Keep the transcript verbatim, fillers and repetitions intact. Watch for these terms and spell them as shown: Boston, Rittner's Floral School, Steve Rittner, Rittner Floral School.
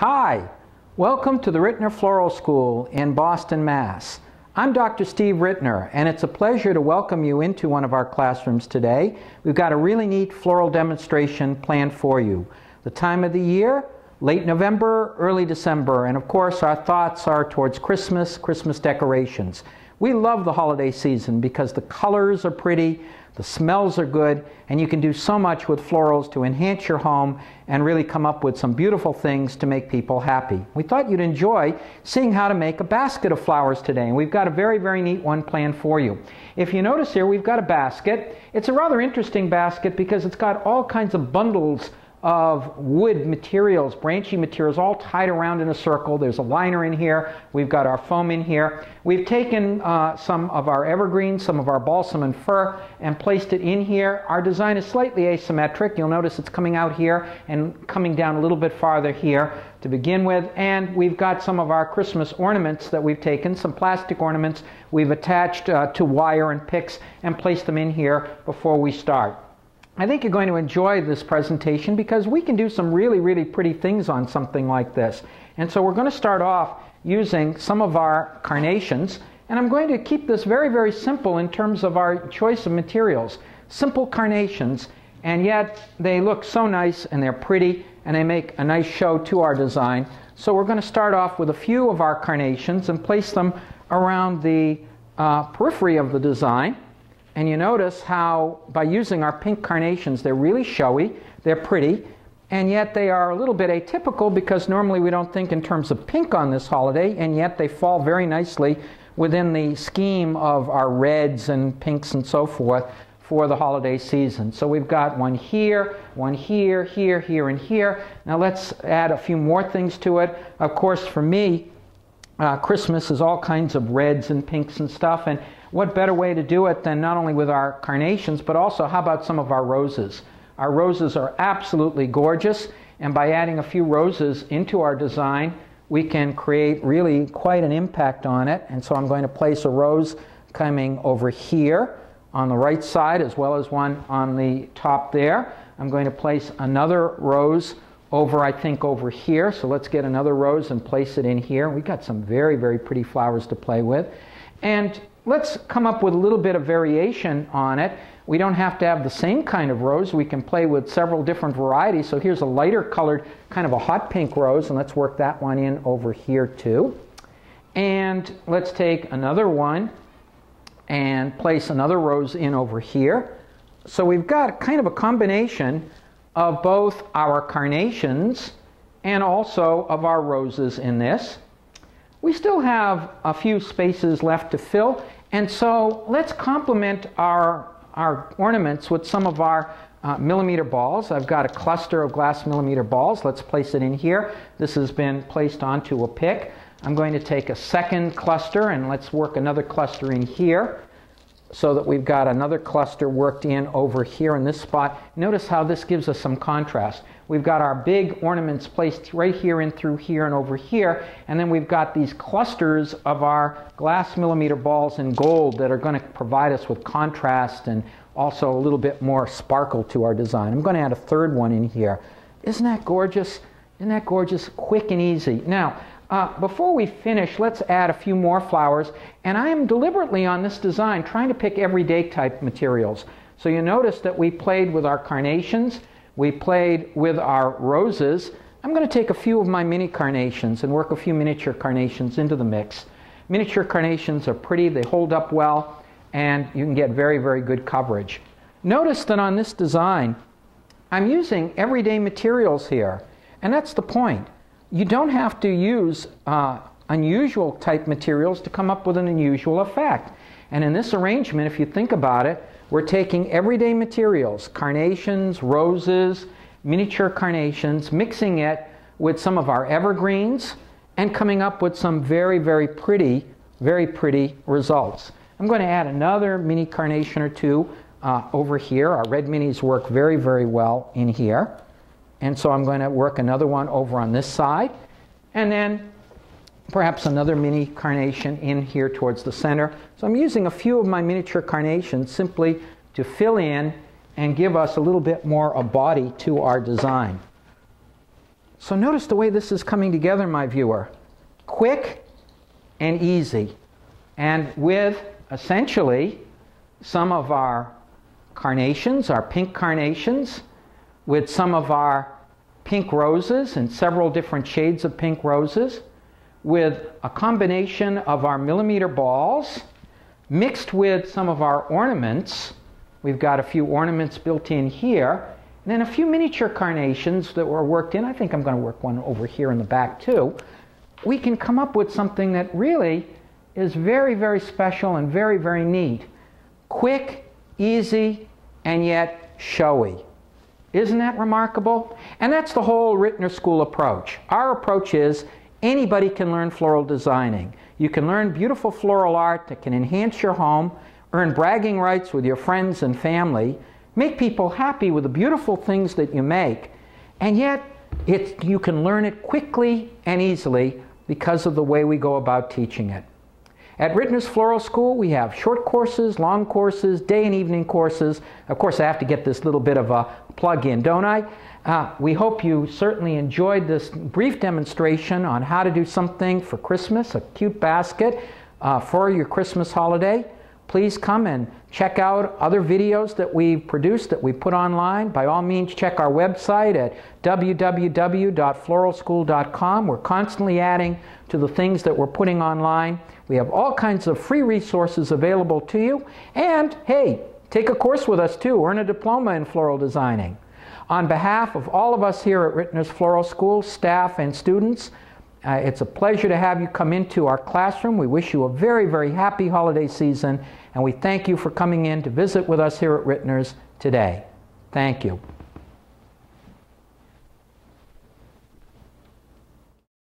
Hi, welcome to the Rittner Floral School in Boston, Mass. I'm Doctor Steve Rittner, and it's a pleasure to welcome you into one of our classrooms today. We've got a really neat floral demonstration planned for you. The time of the year, late November, early December, and of course our thoughts are towards Christmas, Christmas decorations. We love the holiday season because the colors are pretty, the smells are good, and you can do so much with florals to enhance your home and really come up with some beautiful things to make people happy. We thought you'd enjoy seeing how to make a basket of flowers today, and we've got a very, very neat one planned for you. If you notice here, we've got a basket. It's a rather interesting basket because it's got all kinds of bundles of wood materials, branchy materials, all tied around in a circle. There's a liner in here. We've got our foam in here. We've taken uh, some of our evergreen, some of our balsam and fir, and placed it in here. Our design is slightly asymmetric. You'll notice it's coming out here and coming down a little bit farther here to begin with. And we've got some of our Christmas ornaments that we've taken, some plastic ornaments we've attached uh, to wire and picks and placed them in here before we start. I think you're going to enjoy this presentation because we can do some really, really pretty things on something like this. And so we're going to start off using some of our carnations, and I'm going to keep this very, very simple in terms of our choice of materials. Simple carnations, and yet they look so nice and they're pretty and they make a nice show to our design. So we're going to start off with a few of our carnations and place them around the uh, periphery of the design. And you notice how, by using our pink carnations, they're really showy, they're pretty, and yet they are a little bit atypical because normally we don't think in terms of pink on this holiday, and yet they fall very nicely within the scheme of our reds and pinks and so forth for the holiday season. So we've got one here, one here, here, here, and here. Now let's add a few more things to it. Of course, for me, uh, Christmas is all kinds of reds and pinks and stuff, and what better way to do it than not only with our carnations, but also how about some of our roses? Our roses are absolutely gorgeous, and by adding a few roses into our design, we can create really quite an impact on it. And so I'm going to place a rose coming over here on the right side, as well as one on the top there. I'm going to place another rose over, I think, over here. So let's get another rose and place it in here. We've got some very, very pretty flowers to play with. And let's come up with a little bit of variation on it. We don't have to have the same kind of rose. We can play with several different varieties. So here's a lighter colored, kind of a hot pink rose, and let's work that one in over here too. And let's take another one and place another rose in over here. So we've got kind of a combination of both our carnations and also of our roses in this. We still have a few spaces left to fill, and so let's complement our, our ornaments with some of our uh, millimeter balls. I've got a cluster of glass millimeter balls. Let's place it in here. This has been placed onto a pick. I'm going to take a second cluster, and let's work another cluster in here so that we've got another cluster worked in over here in this spot. Notice how this gives us some contrast. We've got our big ornaments placed right here and through here and over here, and then we've got these clusters of our glass millimeter balls in gold that are going to provide us with contrast and also a little bit more sparkle to our design. I'm going to add a third one in here. Isn't that gorgeous? Isn't that gorgeous? Quick and easy. Now, uh, before we finish, let's add a few more flowers, and I am deliberately on this design trying to pick everyday type materials. So you notice that we played with our carnations. We played with our roses. I'm going to take a few of my mini carnations and work a few miniature carnations into the mix. Miniature carnations are pretty, they hold up well, and you can get very, very good coverage. Notice that on this design, I'm using everyday materials here, and that's the point. You don't have to use uh, unusual type materials to come up with an unusual effect. And in this arrangement, if you think about it, we're taking everyday materials, carnations, roses, miniature carnations, mixing it with some of our evergreens, and coming up with some very, very pretty, very pretty results. I'm going to add another mini carnation or two uh, over here. Our red minis work very, very well in here. And so I'm going to work another one over on this side. And then perhaps another mini carnation in here towards the center. So I'm using a few of my miniature carnations simply to fill in and give us a little bit more a body to our design. So notice the way this is coming together, my viewer. Quick and easy, and with essentially some of our carnations, our pink carnations, with some of our pink roses and several different shades of pink roses, with a combination of our millimeter balls mixed with some of our ornaments. We've got a few ornaments built in here, and then a few miniature carnations that were worked in. I think I'm going to work one over here in the back too. We can come up with something that really is very, very special and very, very neat. Quick, easy, and yet showy. Isn't that remarkable? And that's the whole Rittner School approach. Our approach is anybody can learn floral designing. You can learn beautiful floral art that can enhance your home, earn bragging rights with your friends and family, make people happy with the beautiful things that you make, and yet it, you can learn it quickly and easily because of the way we go about teaching it. At Rittner's Floral School, we have short courses, long courses, day and evening courses. Of course, I have to get this little bit of a plug in, don't I? Uh, we hope you certainly enjoyed this brief demonstration on how to do something for Christmas, a cute basket uh, for your Christmas holiday. Please come and check out other videos that we've produced, that we put online. By all means, check our website at w w w dot floral school dot com. We're constantly adding to the things that we're putting online. We have all kinds of free resources available to you. And hey, take a course with us too. Earn a diploma in floral designing. On behalf of all of us here at Rittner's Floral School, staff and students, Uh, it's a pleasure to have you come into our classroom. We wish you a very, very happy holiday season, and we thank you for coming in to visit with us here at Rittner's today. Thank you.